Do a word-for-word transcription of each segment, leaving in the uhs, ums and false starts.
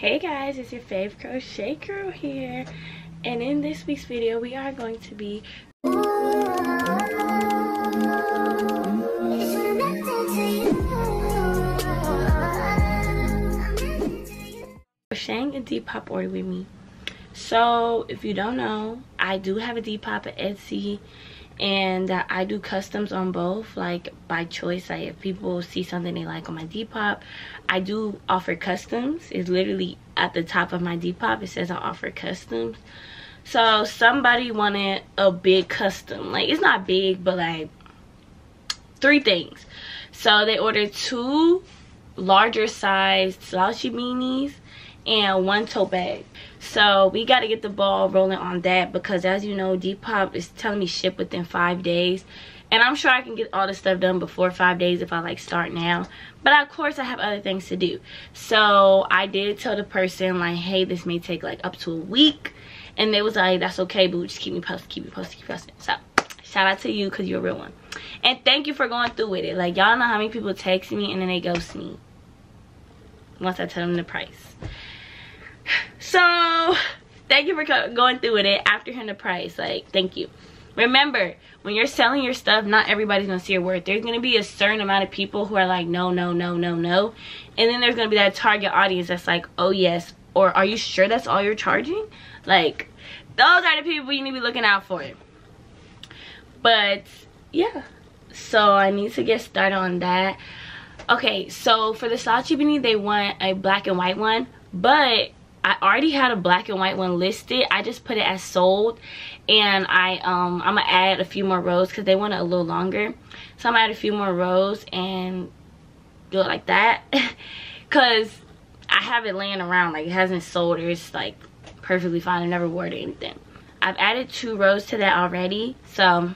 Hey guys, it's your fave crochet crew here, and in this week's video we are going to be crocheting a Depop order with me. So if you don't know, I do have a Depop at Etsy, and uh, I do customs on both, like by choice. Like if people see something they like on my Depop, I do offer customs. It's literally at the top of my Depop, it says I offer customs. So somebody wanted a big custom, like it's not big but like three things, so they ordered two larger sized slouchy beanies and one tote bag. So we got to get the ball rolling on that, because as you know, Depop is telling me ship within five days, and I'm sure I can get all the stuff done before five days if I like start now, but of course I have other things to do. So I did tell the person like, hey, this may take like up to a week, and they was like, that's okay, but just keep me posted, keep me posted, keep me posted. So shout out to you, because you're a real one, and thank you for going through with it. Like, y'all know how many people text me and then they ghost me once I tell them the price. So thank you for going through with it after hearing the price. Like, thank you. Remember, when you're selling your stuff, not everybody's gonna see your worth. There's gonna be a certain amount of people who are like, no, no, no, no, no, and then there's gonna be that target audience that's like, oh yes, or are you sure that's all you're charging? Like, those are the people you need to be looking out for. But yeah, so I need to get started on that. Okay, so for the slouchy beanie, they want a black and white one, but I already had a black and white one listed. I just put it as sold, and I um I'm gonna add a few more rows because they want it a little longer. So I'm gonna add a few more rows and do it like that, cause I have it laying around, like it hasn't sold, or it's like perfectly fine. I never wore it or anything. I've added two rows to that already, so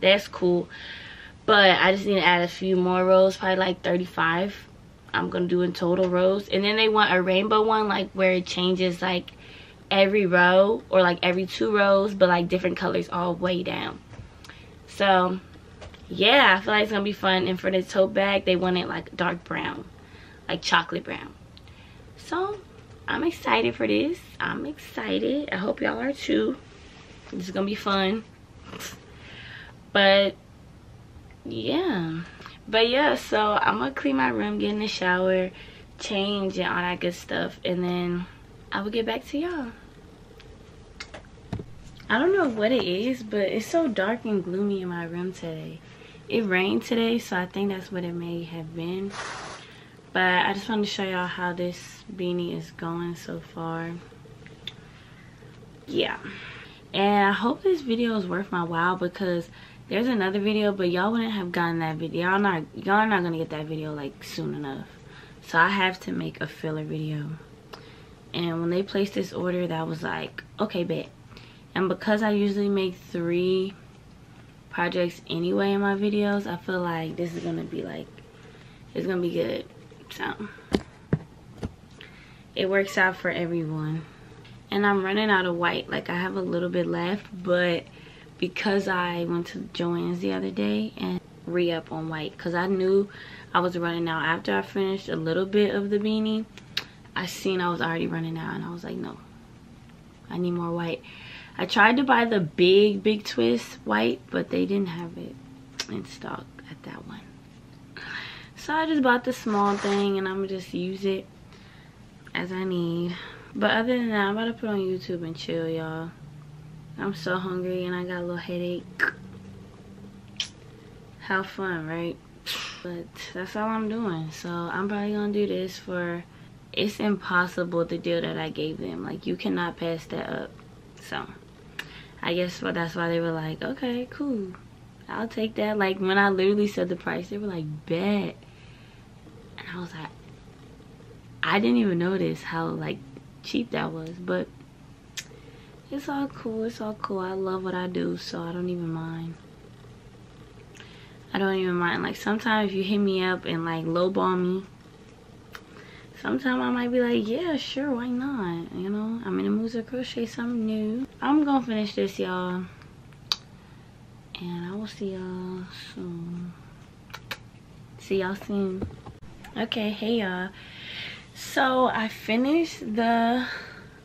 that's cool. But I just need to add a few more rows, probably like thirty-five. I'm gonna do in total rows. And then they want a rainbow one, like where it changes like every row or like every two rows, but like different colors all way down. So yeah, I feel like it's gonna be fun. And for the tote bag, they want it like dark brown, like chocolate brown. So I'm excited for this. I'm excited. I hope y'all are too. This is gonna be fun. But yeah. But yeah, so I'm gonna clean my room, get in the shower, change, and all that good stuff, and then I will get back to y'all. I don't know what it is, but it's so dark and gloomy in my room today. It rained today, so I think that's what it may have been. But I just wanted to show y'all how this beanie is going so far. Yeah. And I hope this video is worth my while, because there's another video, but y'all wouldn't have gotten that video. Y'all not, y'all are not gonna get that video like soon enough. So I have to make a filler video. And when they placed this order, that was like, okay, bet. And because I usually make three projects anyway in my videos, I feel like this is gonna be like, it's gonna be good. So it works out for everyone. And I'm running out of white. Like, I have a little bit left, but because I went to Joann's the other day and re-up on white, because I knew I was running out. After I finished a little bit of the beanie, I seen I was already running out, and I was like, no, I need more white. I tried to buy the big Big Twist white, but they didn't have it in stock at that one. So I just bought the small thing, and I'm gonna just use it as I need. But other than that, I'm about to put on YouTube and chill, y'all. I'm so hungry and I got a little headache. How fun, right? But that's all I'm doing. So I'm probably gonna do this for, it's impossible, the deal that I gave them. Like, you cannot pass that up. So I guess that's why they were like, okay, cool, I'll take that. Like, when I literally said the price, they were like, bet. And I was like, I didn't even notice how like cheap that was, but it's all cool, it's all cool. I love what I do, so I don't even mind. I don't even mind. Like, sometimes if you hit me up and like lowball me, sometimes I might be like, yeah, sure, why not? You know, I'm in the mood to crochet something new. I'm gonna finish this, y'all, and I will see y'all soon. See y'all soon. Okay, hey y'all. So I finished the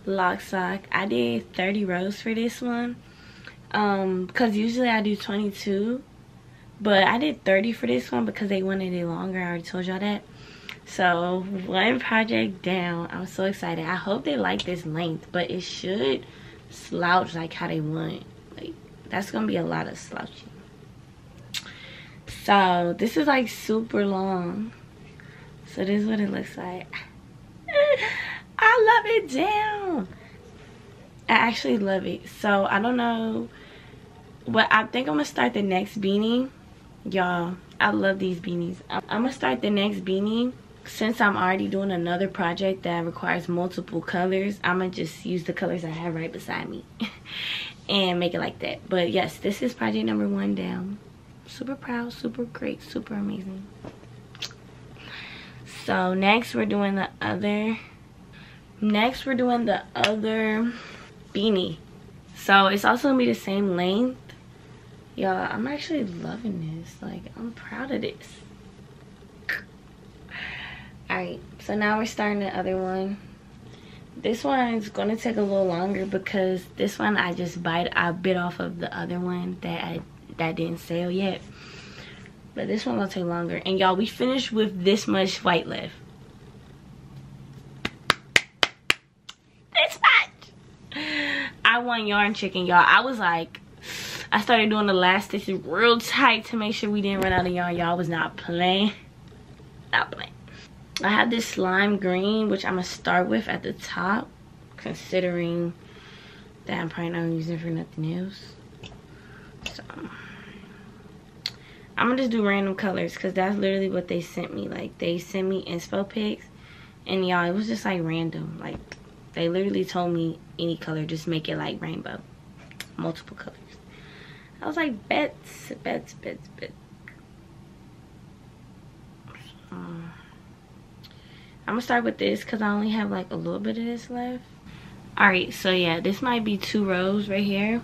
lock sock. I did thirty rows for this one, um because usually I do twenty-two, but I did thirty for this one because they wanted it longer. I already told y'all that. So one project down. I'm so excited. I hope they like this length, but it should slouch like how they want. Like, that's gonna be a lot of slouching. So this is like super long. So this is what it looks like. I love it down. I actually love it. So I don't know, but I think I'm gonna start the next beanie. Y'all, I love these beanies. I'm gonna start the next beanie. Since I'm already doing another project that requires multiple colors, I'm gonna just use the colors I have right beside me and make it like that. But yes, this is project number one down. Super proud, super great, super amazing. So next we're doing the other next we're doing the other beanie. So it's also gonna be the same length. Y'all, I'm actually loving this. Like, I'm proud of this. Alright, so now we're starting the other one. This one's gonna take a little longer because this one I just bite I bit off of the other one that I that didn't sell yet. But this one gonna take longer. And y'all, we finished with this much white left. This much. I won yarn chicken, y'all. I was like, I started doing the last stitches real tight to make sure we didn't run out of yarn. Y'all, was not playing. Not playing. I have this slime green, which I'm going to start with at the top, considering that I'm probably not using it for nothing else. So, I'm going to just do random colors because that's literally what they sent me. Like, they sent me inspo pics, and y'all, it was just like random. Like, they literally told me any color, just make it like rainbow, multiple colors. I was like, bets, bets, bets, bets. Um, I'm gonna start with this because I only have like a little bit of this left. Alright, so yeah, this might be two rows right here,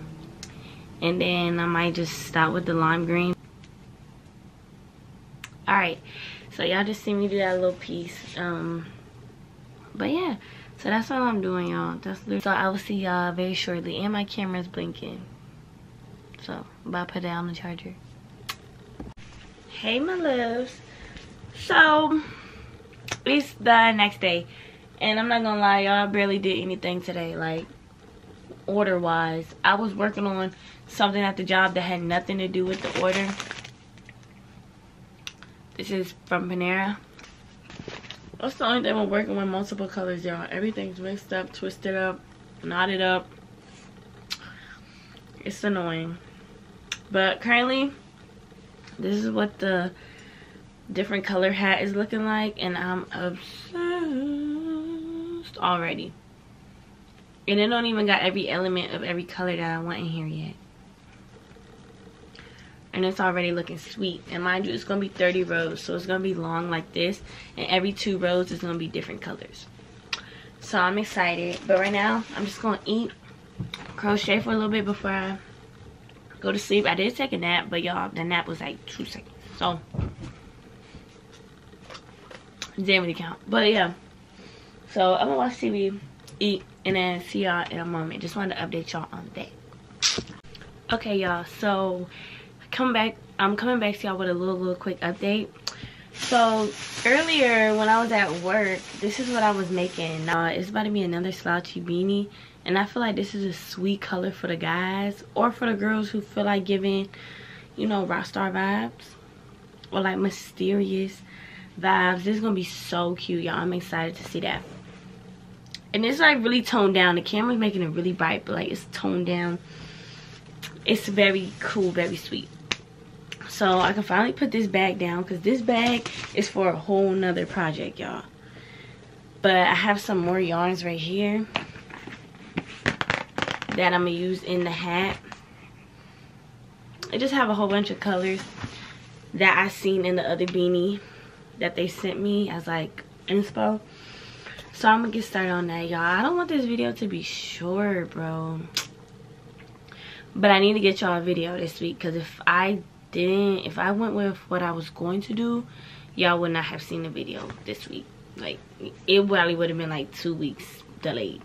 and then I might just stop with the lime green. Alright, so y'all just see me do that little piece. Um, but yeah, so that's all I'm doing, y'all. That's so I will see y'all very shortly, and my camera's blinking, so I'm about to put down the charger. Hey, my loves. So it's the next day, and I'm not gonna lie, y'all, I barely did anything today, like order wise. I was working on something at the job that had nothing to do with the order. This is from Panera. That's the only thing we're working with multiple colors, y'all. Everything's mixed up, twisted up, knotted up. It's annoying. But currently this is what the different color hat is looking like, and I'm obsessed already. And it don't even got every element of every color that I want in here yet, and it's already looking sweet. And mind you, it's gonna be thirty rows, so it's gonna be long like this, and every two rows is gonna be different colors. So I'm excited, but right now I'm just gonna eat, crochet for a little bit before I go to sleep. I did take a nap, but y'all, the nap was like two seconds, so didn't really count. But yeah, so I'm gonna watch T V, eat, and then see y'all in a moment. Just wanted to update y'all on that. Okay, y'all, so come back I'm coming back to y'all with a little little quick update. So earlier when I was at work, this is what I was making. Uh, it's about to be another slouchy beanie, and I feel like this is a sweet color for the guys or for the girls who feel like giving, you know, rock star vibes or like mysterious vibes. This is gonna be so cute, y'all. I'm excited to see that. And it's like really toned down. The camera's making it really bright, but like it's toned down. It's very cool, very sweet. So I can finally put this bag down because this bag is for a whole nother project, y'all. But I have some more yarns right here that I'm gonna use in the hat. I just have a whole bunch of colors that I seen in the other beanie that they sent me as like inspo. So I'm gonna get started on that, y'all. I don't want this video to be short, bro, but I need to get y'all a video this week, because if I didn't if I went with what I was going to do, y'all would not have seen the video this week. Like, it probably would have been like two weeks delayed.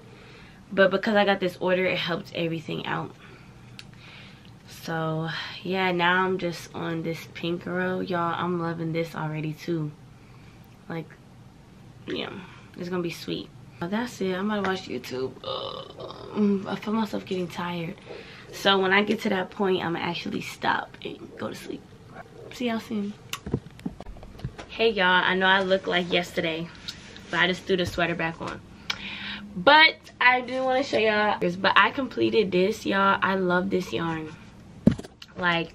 But because I got this order, it helped everything out. So, yeah, now I'm just on this pink row, y'all. I'm loving this already, too. Like, yeah, it's going to be sweet. Well, that's it. I'm about to watch YouTube. Uh, I feel myself getting tired. So, when I get to that point, I'm going to actually stop and go to sleep. See y'all soon. Hey, y'all. I know I look like yesterday, but I just threw the sweater back on. But I do want to show y'all. But I completed this, y'all. I love this yarn. Like,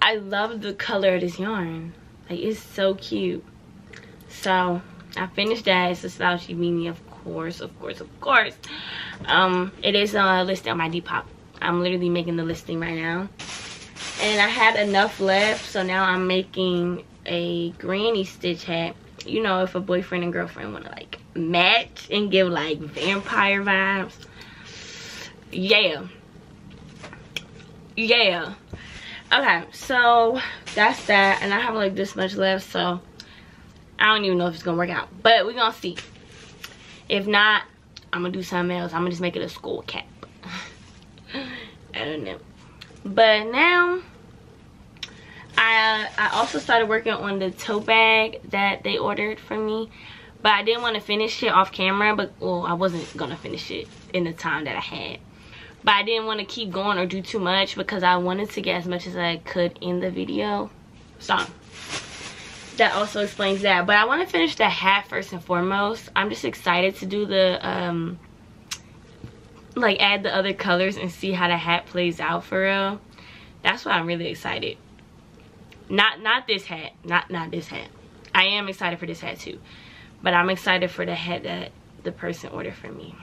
I love the color of this yarn. Like, it's so cute. So I finished that. It's a slouchy beanie, of course, of course, of course. Um, it is a list on my Depop. I'm literally making the listing right now. And I had enough left, so now I'm making a granny stitch hat. You know, if a boyfriend and girlfriend want to, like, match and give, like, vampire vibes. Yeah. Yeah. Okay, so that's that, and I have like this much left, so I don't even know if it's gonna work out, but we're gonna see. If not, I'm gonna do something else. I'm gonna just make it a skull cap. I don't know. But now I I also started working on the tote bag that they ordered from me, but I didn't want to finish it off camera. But well, I wasn't gonna finish it in the time that I had. But I didn't want to keep going or do too much because I wanted to get as much as I could in the video. So, that also explains that. But I want to finish the hat first and foremost. I'm just excited to do the, um, like, add the other colors and see how the hat plays out for real. That's why I'm really excited. Not not this hat. Not, not this hat. I am excited for this hat too. But I'm excited for the hat that the person ordered for me.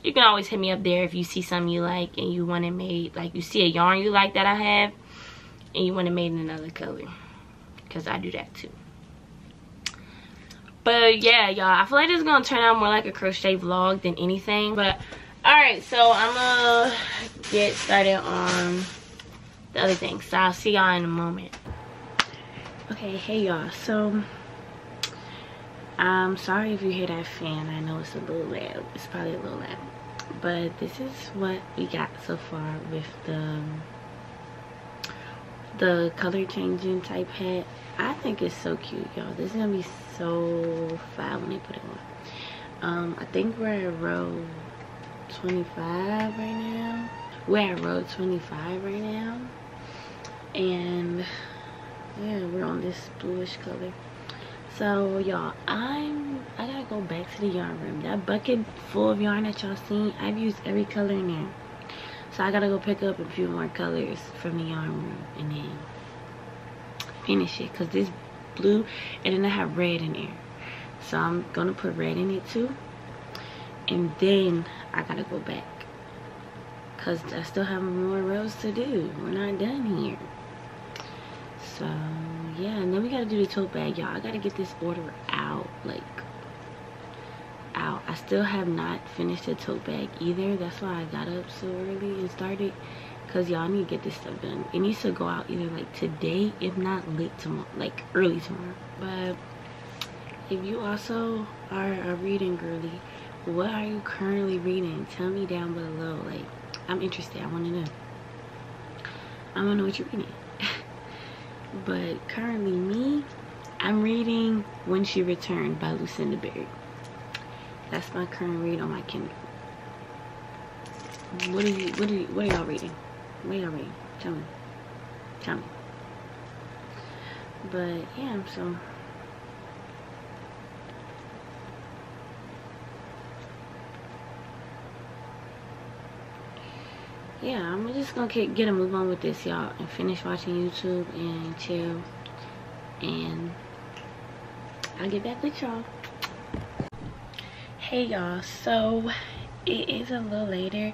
You can always hit me up there if you see something you like and you want it made. Like, you see a yarn you like that I have and you want it made in another color. Because I do that too. But, yeah, y'all. I feel like this is going to turn out more like a crochet vlog than anything. But, alright. So, I'm going to get started on the other thing. So, I'll see y'all in a moment. Okay, hey, y'all. So, I'm sorry if you hear that fan. I know it's a little loud. It's probably a little loud. But this is what we got so far with the the color changing type hat. I think it's so cute, y'all. This is going to be so fun when they put it on. Um, I think we're at row twenty-five right now. We're at row twenty-five right now. And, yeah, we're on this bluish color. So, y'all, I'm, I gotta go back to the yarn room. That bucket full of yarn that y'all seen, I've used every color in there. So, I gotta go pick up a few more colors from the yarn room and then finish it. Because this blue, and then I have red in there. So, I'm gonna put red in it, too. And then, I gotta go back. Because I still have more rows to do. We're not done here. So, yeah, and then we gotta do the tote bag, y'all. I gotta get this order out, like, out. I still have not finished the tote bag either. That's why I got up so early and started, because y'all need to get this stuff done. It needs to go out either, like, today, if not late tomorrow, like, early tomorrow. But if you also are a reading girly, what are you currently reading? Tell me down below. Like, I'm interested. I want to know. I want to know what you're reading. But currently me, I'm reading When She Returned by Lucinda Berry. That's my current read on my Kindle. What are you, what are you, what are y'all reading? What are y'all reading? Tell me. Tell me. But yeah, so. Yeah, I'm just gonna get a move on with this, y'all, and finish watching YouTube and chill, and I'll get back with y'all. Hey, y'all, so it is a little later,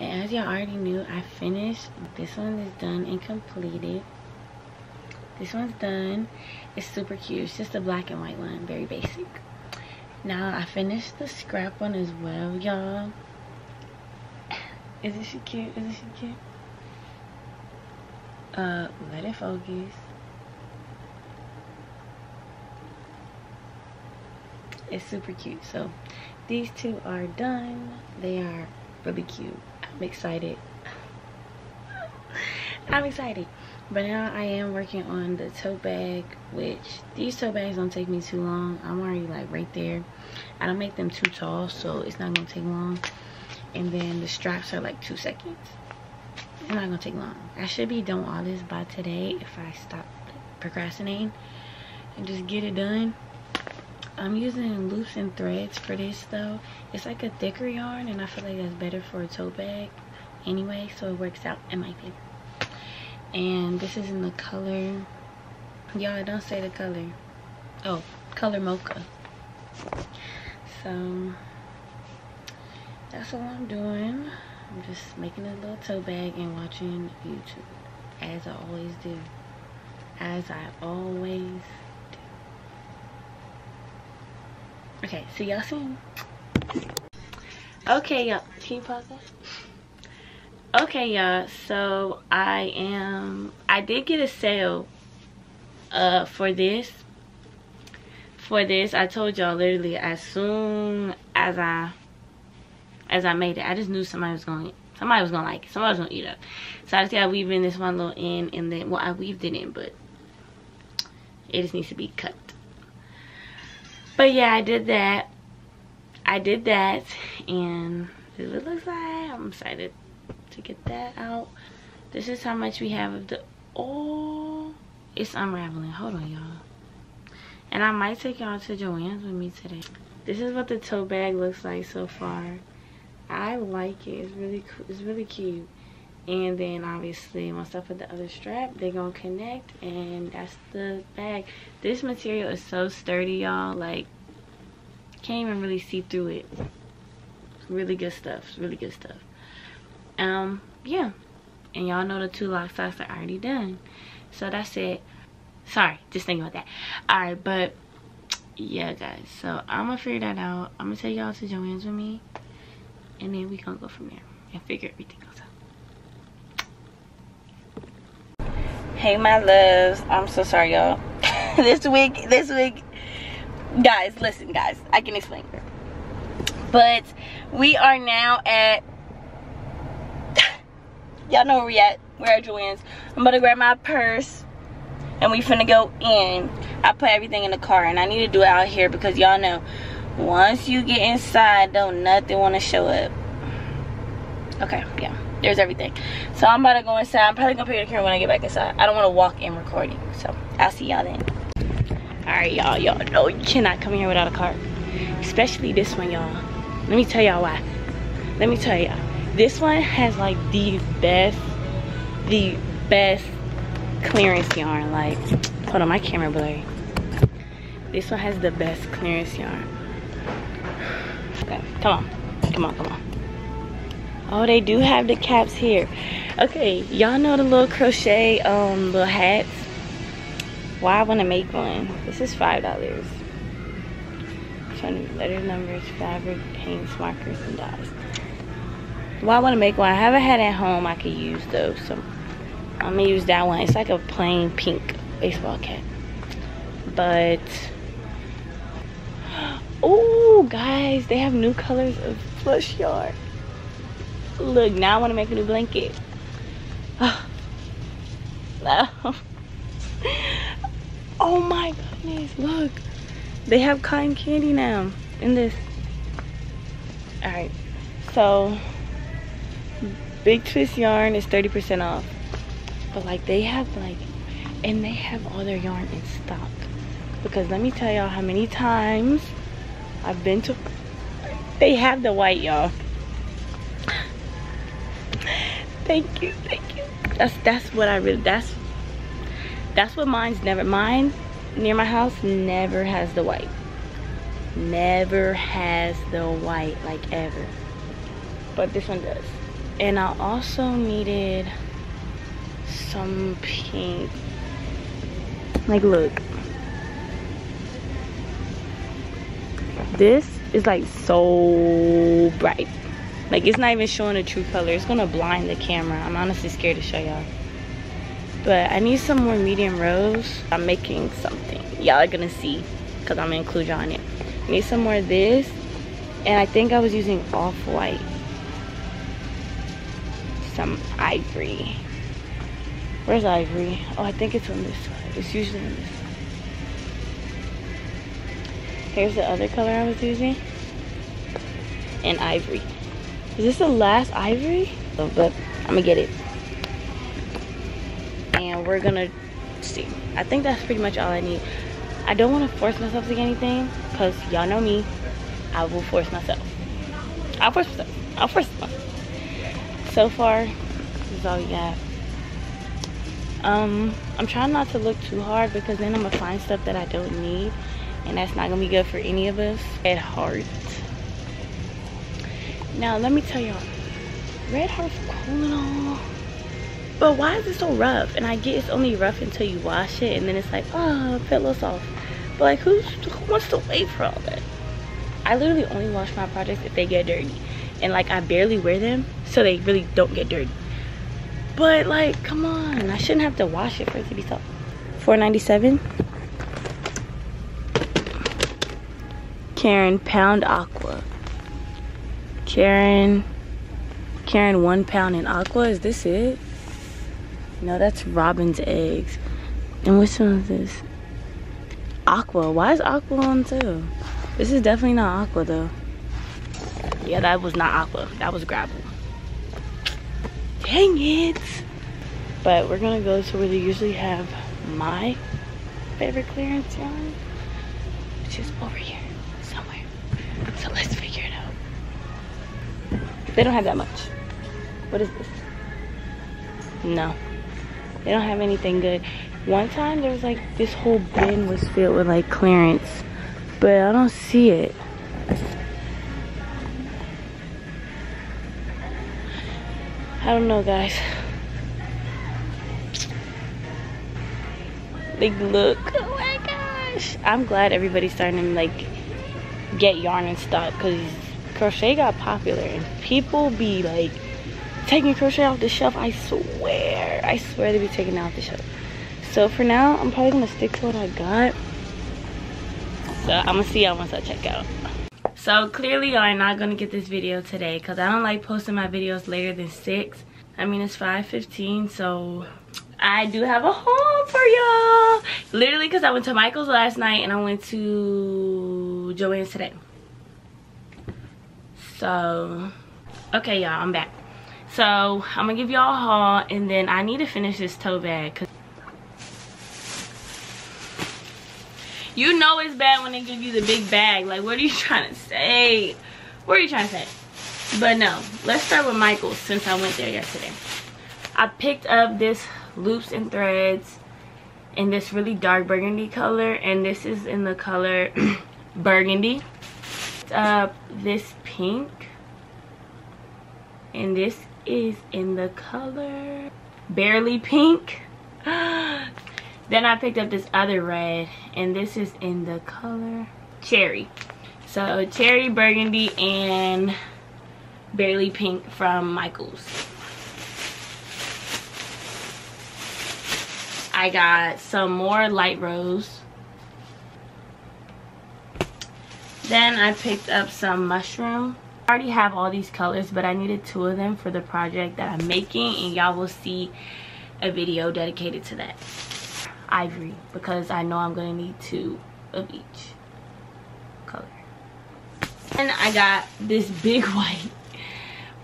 and as y'all already knew, I finished. This one is done and completed. This one's done. It's super cute. It's just a black and white one, very basic. Now, I finished the scrap one as well, y'all. Isn't she cute? Isn't she cute? Uh, let it focus. It's super cute. So these two are done. They are really cute. I'm excited. I'm excited. But now I am working on the tote bag, which these tote bags don't take me too long. I'm already like right there. I don't make them too tall, so it's not gonna take long. And then the straps are like two seconds. It's not gonna take long. I should be done with all this by today if I stop procrastinating and just get it done. I'm using Loops and Threads for this though. It's like a thicker yarn, and I feel like that's better for a tote bag anyway, so it works out in my favor. And this is in the color, y'all don't say the color, oh, color mocha. So that's all I'm doing. I'm just making a little tote bag and watching YouTube as I always do, as I always do. Okay, see y'all soon. Okay, y'all. Can you pause that? Okay, y'all. So I am. I did get a sale. Uh, for this. For this, I told y'all literally as soon as I, as I made it, I just knew somebody was going. Somebody was gonna like it. Somebody was gonna eat up. So I just gotta weave in this one little end, and then well, I weaved it in, but it just needs to be cut. But yeah, I did that. I did that, and this is what it looks like. I'm excited to get that out. This is how much we have of the. Oh, it's unraveling. Hold on, y'all. And I might take y'all to Joann's with me today. This is what the tote bag looks like so far. I like it. It's really, it's really cute. And then obviously once I put the other strap, they're gonna connect, and that's the bag. This material is so sturdy, y'all. Like, can't even really see through it. Really good stuff. Really good stuff. Um, yeah. And y'all know the two lock socks are already done. So that's it. Sorry, just thinking about that. Alright, but yeah, guys. So I'm gonna figure that out. I'm gonna take y'all to Joann's with me, and then we gonna go from there and figure everything else out. Hey my loves, I'm so sorry y'all. This week, this week, guys, listen guys, I can explain. But we are now at, y'all know where we at, we're at Joann's. I'm about to grab my purse and we finna go in. I put everything in the car, and I need to do it out here because y'all know, once you get inside, don't nothing wanna show up. Okay, yeah. There's everything. So I'm about to go inside. I'm probably gonna pick the camera when I get back inside. I don't want to walk in recording, so I'll see y'all then. All right, y'all. Y'all know you cannot come here without a cart, especially this one, y'all. Let me tell y'all why. Let me tell y'all. This one has like the best, the best clearance yarn. Like, hold on, my camera blurry. This one has the best clearance yarn. Okay, come on, come on, come on. Oh, they do have the caps here. Okay, y'all know the little crochet um little hats. Why I want to make one? This is five dollars. Letter numbers, fabric, paints, markers, and dyes. Why I want to make one? I have a hat at home I could use though, so I'm gonna use that one. It's like a plain pink baseball cap. But oh, guys, they have new colors of plush yarn. Look, now I want to make a new blanket. Oh, oh my goodness, look. They have cotton candy now in this. Alright, so Big Twist yarn is thirty percent off. But like they have like, and they have all their yarn in stock. Because let me tell y'all how many times I've been to, they have the white, y'all. Thank you, thank you. That's that's what I really, that's that's what mine's never, mine near my house never has the white. Never has the white, like ever. But this one does. And I also needed some pink. Like look. This is like so bright. Like, it's not even showing the true color. It's going to blind the camera. I'm honestly scared to show y'all. But I need some more medium rows. I'm making something. Y'all are going to see because I'm going to include y'all in it. need some more of this. And I think I was using Off-White, some Ivory. Where's Ivory? Oh, I think it's from this side. It's usually on this side. Here's the other color I was using, and Ivory. Is this the last Ivory? Oh, but I'm gonna get it, and we're gonna see. I think that's pretty much all I need. I don't want to force myself to get anything, cause y'all know me. I will force myself. I'll force myself. I'll force myself. So far, this is all we got. Um, I'm trying not to look too hard, because then I'm gonna find stuff that I don't need, and that's not gonna be good for any of us at heart. Now, let me tell y'all, Red Heart's cool and all, but why is it so rough? And I get it's only rough until you wash it, and then it's like, oh, pillow soft. But like, who's, who wants to wait for all that? I literally only wash my products if they get dirty, and like, I barely wear them, so they really don't get dirty. But like, come on, I shouldn't have to wash it for it to be soft. four ninety-seven. Karen Pound Aqua. Karen, Karen One Pound in Aqua. Is this it? No, that's Robin's Eggs. And which one is this? Aqua. Why is Aqua on sale? This is definitely not Aqua though. Yeah, that was not Aqua. That was Gravel. Dang it. But we're gonna go to where they usually have my favorite clearance yarn, which is over here somewhere. So let's figure it out. They don't have that much. What is this? No, they don't have anything good. One time there was like this whole bin was filled with like clearance, but I don't see it. I don't know, guys. Like, look. Oh my gosh. I'm glad everybody's starting to like get yarn and stock, because crochet got popular and people be like taking crochet off the shelf. I swear. I swear they be taking it off the shelf. So for now, I'm probably going to stick to what I got. So I'm going to see y'all once I check out. So clearly y'all are not going to get this video today, because I don't like posting my videos later than six. I mean, it's five fifteen, so I do have a haul for y'all. Literally, because I went to Michael's last night and I went to Joann's today. So, okay y'all, I'm back. So I'm going to give y'all a haul, and then I need to finish this tote bag, because you know it's bad when they give you the big bag. Like, what are you trying to say? What are you trying to say? But no, let's start with Michael's, since I went there yesterday. I picked up this Loops and Threads in this really dark burgundy color, and this is in the color burgundy. Picked up this pink, and this is in the color barely pink. Then I picked up this other red, and this is in the color cherry. So cherry, burgundy, and barely pink from Michael's. I got some more light rose. Then I picked up some mushroom. I already have all these colors, but I needed two of them for the project that I'm making, and y'all will see a video dedicated to that. Ivory, because I know I'm gonna need two of each color. And I got this big white,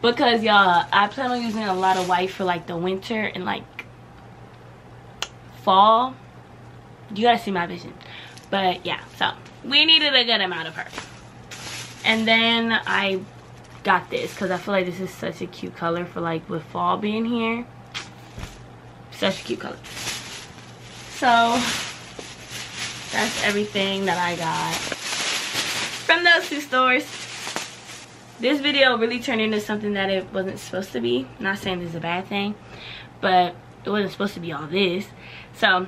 because y'all, I plan on using a lot of white for like the winter and like fall. You gotta see my vision. But yeah, so we needed a good amount of her. And then I got this, because I feel like this is such a cute color for like with fall being here. Such a cute color. So that's everything that I got from those two stores. This video really turned into something that it wasn't supposed to be. I'm not saying this is a bad thing, but it wasn't supposed to be all this. So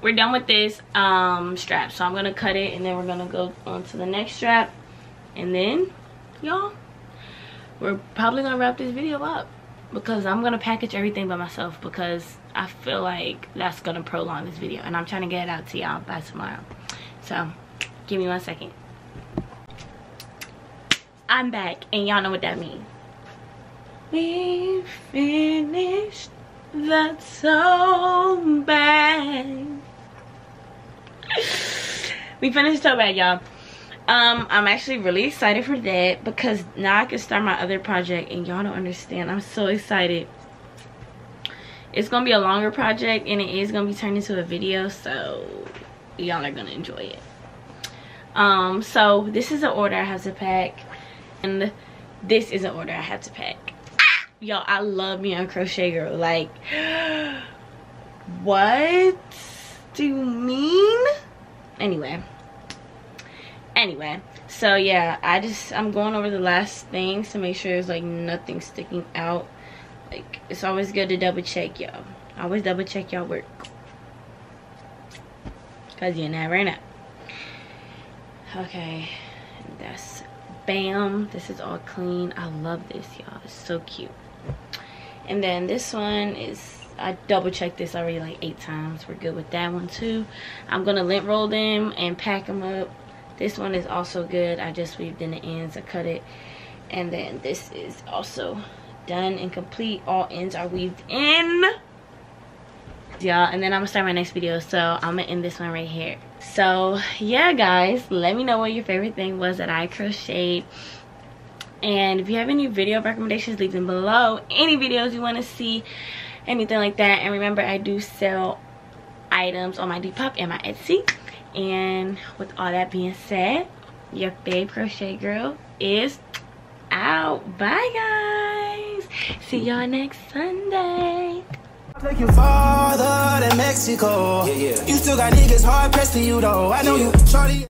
we're done with this um, strap. So I'm going to cut it, and then we're going to go on to the next strap. And then, y'all, we're probably going to wrap this video up, because I'm going to package everything by myself, because I feel like that's going to prolong this video, and I'm trying to get it out to y'all by tomorrow. So give me one second. I'm back, and y'all know what that means. We finished the so bad. We finished so bad, y'all. Um, I'm actually really excited for that because now I can start my other project, and y'all don't understand. I'm so excited. It's gonna be a longer project, and it is gonna be turned into a video, so y'all are gonna enjoy it. Um, so this is an order I have to pack, and this is an order I have to pack. Ah! Y'all, I love me a crochet girl. Like, what do you mean? Anyway. Anyway, so yeah, I just, I'm going over the last things to make sure there's like nothing sticking out. Like, it's always good to double check, y'all. Always double check y'all work. Cause you never know. Okay, that's bam. This is all clean. I love this, y'all. It's so cute. And then this one is, I double checked this already like eight times. We're good with that one too. I'm gonna lint roll them and pack them up. This one is also good. I just weaved in the ends. I cut it. And then this is also done and complete. All ends are weaved in, y'all. And then I'm gonna start my next video, so I'm gonna end this one right here. So yeah, guys, let me know what your favorite thing was that I crocheted, and if you have any video recommendations, leave them below. Any videos you want to see, anything like that. And remember, I do sell items on my Depop and my Etsy. And with all that being said, your fave crochet girl is out. Bye, guys. See y'all next Sunday. Looking farther than Mexico. Yeah, yeah. You still got niggas hard pressed to you though. I know you, Charlie.